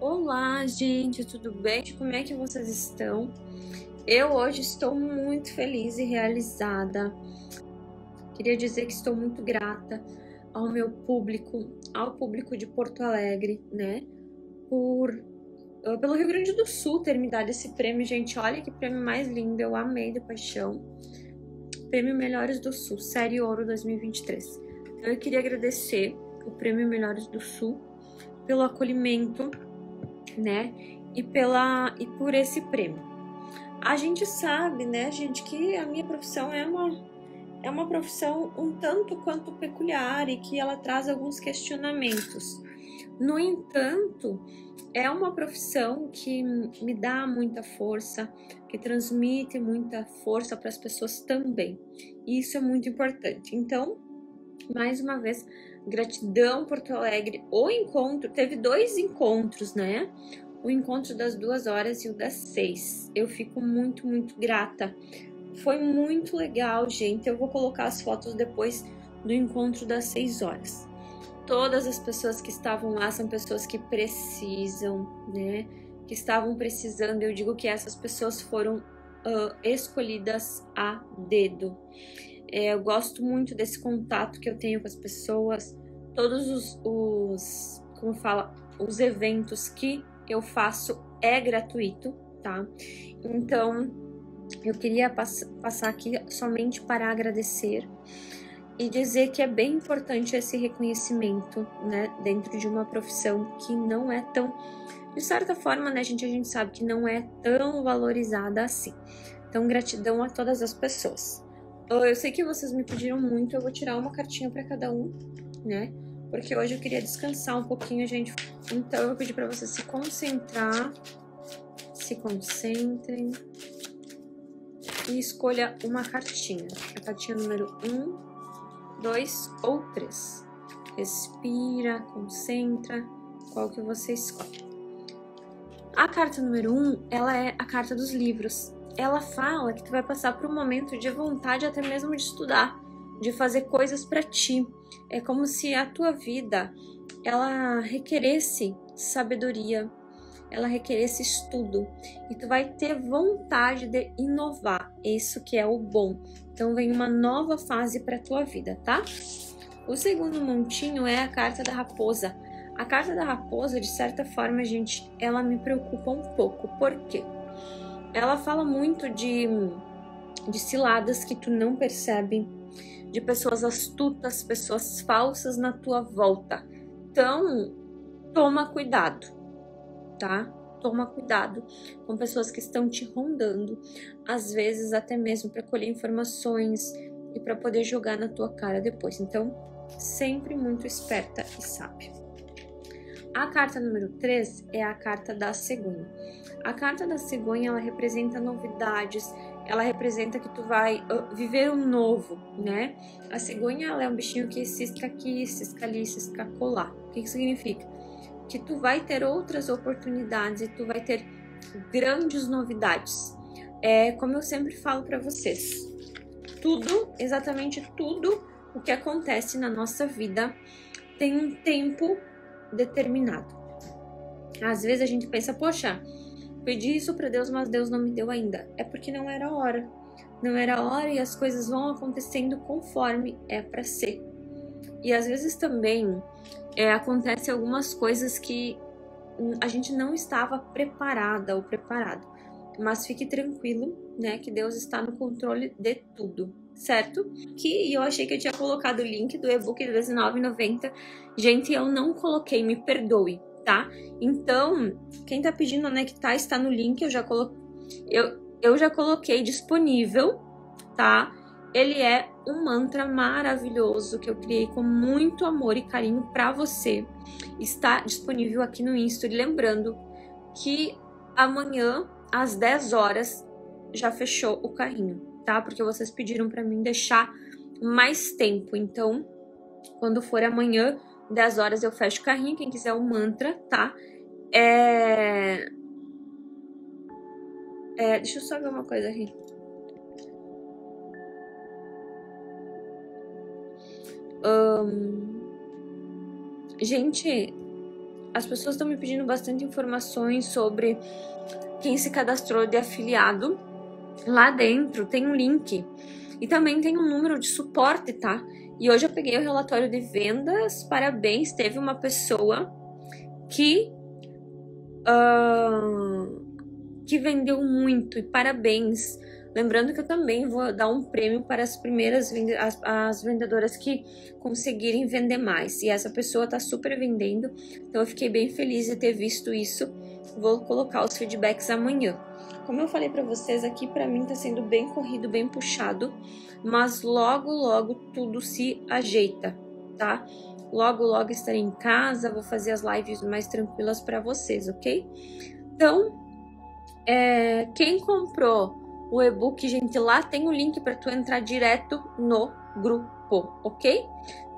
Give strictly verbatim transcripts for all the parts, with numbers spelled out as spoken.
Olá, gente, tudo bem? Como é que vocês estão? Eu hoje estou muito feliz e realizada. Queria dizer que estou muito grata ao meu público, ao público de Porto Alegre, né? Por, pelo Rio Grande do Sul ter me dado esse prêmio, gente. Olha que prêmio mais lindo, eu amei de paixão. Prêmio Melhores do Sul, Série Ouro dois mil e vinte e três. Eu queria agradecer o Prêmio Melhores do Sul pelo acolhimento, né, e, pela, e por esse prêmio. A gente sabe, né, gente, que a minha profissão é uma, é uma profissão um tanto quanto peculiar e que ela traz alguns questionamentos. No entanto, é uma profissão que me dá muita força, que transmite muita força para as pessoas também. E isso é muito importante. Então, mais uma vez, gratidão, Porto Alegre. O encontro, teve dois encontros, né? O encontro das duas horas e o das seis. Eu fico muito, muito grata. Foi muito legal, gente. Eu vou colocar as fotos depois do encontro das seis horas. Todas as pessoas que estavam lá são pessoas que precisam, né? Que estavam precisando. Eu digo que essas pessoas foram uh, escolhidas a dedo. É, eu gosto muito desse contato que eu tenho com as pessoas, todos os, os, como fala, os eventos que eu faço é gratuito, tá? Então, eu queria pass- passar aqui somente para agradecer e dizer que é bem importante esse reconhecimento, né? Dentro de uma profissão que não é tão, de certa forma, né, gente, a gente sabe que não é tão valorizada assim. Então, gratidão a todas as pessoas. Eu sei que vocês me pediram muito, eu vou tirar uma cartinha para cada um, né? Porque hoje eu queria descansar um pouquinho, gente. Então eu vou pedir para vocês se concentrar, se concentrem e escolha uma cartinha. A cartinha número um, dois ou três. Respira, concentra, qual que você escolhe. A carta número um, ela é a carta dos livros. Ela fala que tu vai passar por um momento de vontade até mesmo de estudar, de fazer coisas para ti. É como se a tua vida, ela requeresse sabedoria, ela requeresse estudo. E tu vai ter vontade de inovar, isso que é o bom. Então vem uma nova fase para tua vida, tá? O segundo montinho é a carta da raposa. A carta da raposa, de certa forma, gente, ela me preocupa um pouco. Por quê? Ela fala muito de, de ciladas que tu não percebe, de pessoas astutas, pessoas falsas na tua volta. Então, toma cuidado, tá? Toma cuidado com pessoas que estão te rondando, às vezes até mesmo para colher informações e para poder jogar na tua cara depois. Então, sempre muito esperta e sábia. A carta número três é a carta da cegonha. A carta da cegonha, ela representa novidades, ela representa que tu vai uh, viver o novo, né? A cegonha, ela é um bichinho que cisca aqui, cisca ali, cisca colar. O que, que significa? Que tu vai ter outras oportunidades e tu vai ter grandes novidades. É como eu sempre falo para vocês, tudo, exatamente tudo o que acontece na nossa vida tem um tempo determinado. Às vezes a gente pensa, poxa, pedi isso para Deus, mas Deus não me deu ainda. É porque não era a hora. Não era a hora e as coisas vão acontecendo conforme é para ser. E às vezes também é, acontece algumas coisas que a gente não estava preparada ou preparado. Mas fique tranquilo, né, que Deus está no controle de tudo, certo? Que eu achei que eu tinha colocado o link do e-book de dezenove reais e noventa centavos. Gente, eu não coloquei, me perdoe, tá? Então, quem tá pedindo anexar está no link, eu já coloquei, eu, eu já coloquei disponível, tá? Ele é um mantra maravilhoso que eu criei com muito amor e carinho pra você. Está disponível aqui no Insta. Lembrando que amanhã, às dez horas, já fechou o carrinho, tá? Porque vocês pediram pra mim deixar mais tempo. Então, quando for amanhã, dez horas eu fecho o carrinho. Quem quiser o mantra, tá? É... É... Deixa eu só ver uma coisa aqui. Hum... Gente, as pessoas estão me pedindo bastante informações sobre quem se cadastrou de afiliado. Lá dentro tem um link e também tem um número de suporte, tá? E hoje eu peguei o relatório de vendas, parabéns, teve uma pessoa que, uh, que vendeu muito, e parabéns. Lembrando que eu também vou dar um prêmio para as primeiras vende as, as vendedoras que conseguirem vender mais. E essa pessoa está super vendendo, então eu fiquei bem feliz de ter visto isso. Vou colocar os feedbacks amanhã. Como eu falei para vocês, aqui para mim tá sendo bem corrido, bem puxado, mas logo, logo tudo se ajeita, tá? Logo, logo estarei em casa, vou fazer as lives mais tranquilas para vocês, ok? Então, é, quem comprou o e-book, gente, lá tem o link para tu entrar direto no grupo, ok?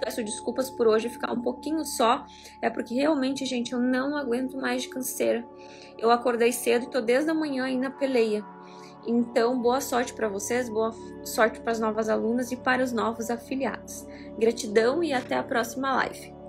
Peço desculpas por hoje ficar um pouquinho só, é porque realmente, gente, eu não aguento mais de canseira. Eu acordei cedo e tô desde a manhã aí na peleia. Então, boa sorte para vocês, boa sorte para as novas alunas e para os novos afiliados. Gratidão e até a próxima live.